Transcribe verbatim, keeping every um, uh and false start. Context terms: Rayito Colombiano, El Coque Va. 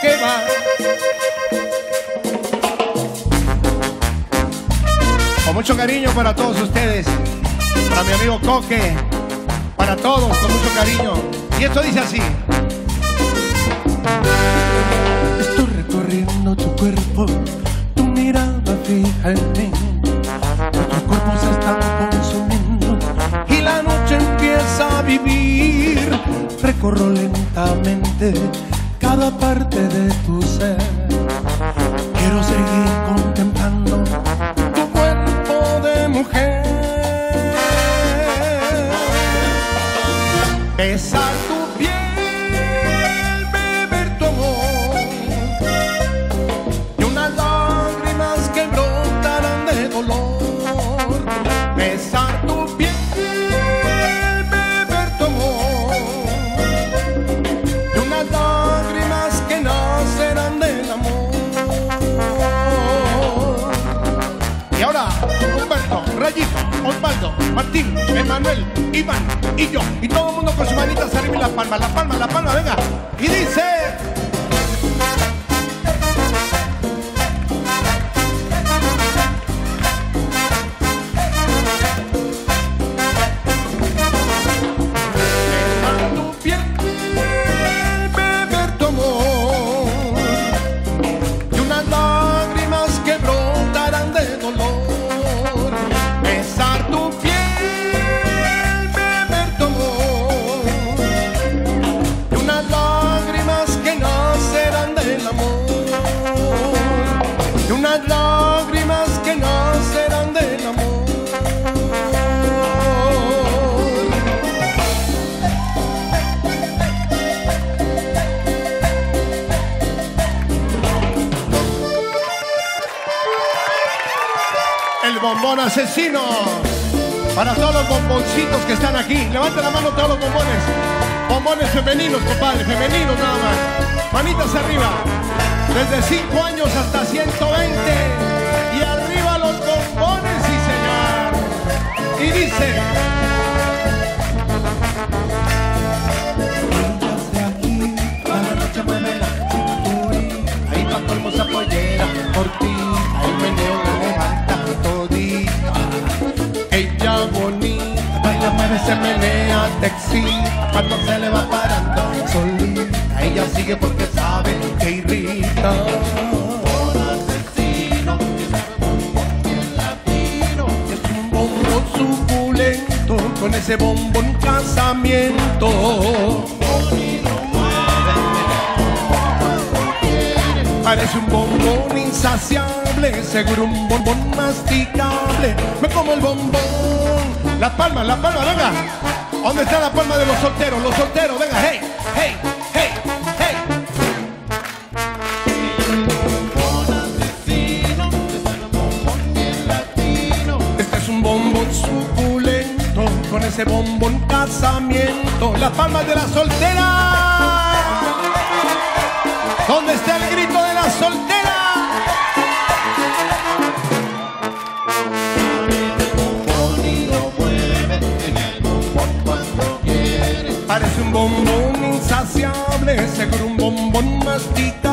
que va. Con mucho cariño para todos ustedes, para mi amigo Coque, para todos, con mucho cariño. Y esto dice así. Estoy recorriendo tu cuerpo, tu mirada fija en mí. Nuestros cuerpos se están consumiendo y la noche empieza a vivir. Recorro lentamente cada parte de tu ser. Quiero seguir contemplando tu cuerpo de mujer. Besar tu piel, beber tu amor y unas lágrimas que brotarán de dolor. Besar tu piel, beber tu amor y unas lágrimas que nacerán del amor. Y ahora, Humberto, Rayito, Osvaldo, Martín, Emanuel, Iván y yo, y todo el mundo con sus manitas arriba y la palma, la palma, la palma, venga, y dice: besar tu piel, beber tu amor y unas lágrimas que brotarán de dolor. Unas lágrimas que nacerán del amor. El bombón asesino. Para todos los bomboncitos que están aquí, levanten la mano todos los bombones. Bombones femeninos, compadre, femeninos nada más. Manitas arriba. Desde cinco años hasta ciento veinte. Y arriba los bombones, sí señor. Y dice: vámonos de aquí, toda la noche mueve la cinturín. Ahí va tu hermosa pollera por ti. Ahí meneo la levanta todita. Ella bonita, baila, mueve, se menea, te excita. Cuando se le va parando solita, ella sigue porque sabe que irrita. Por asesino, es un bombón bien latino. Es un bombón suculento, con ese bombón casamiento. Parece un bombón insaciable, seguro un bombón masticable. Me como el bombón. La palma, la palma, venga. ¿Dónde está la palma de los solteros? Los solteros, venga, hey, hey. Suculento, con ese bombón casamiento. Las palmas de la soltera. ¿Dónde está el grito de la soltera? Parece un bombón insaciable, seguro un bombón masticable.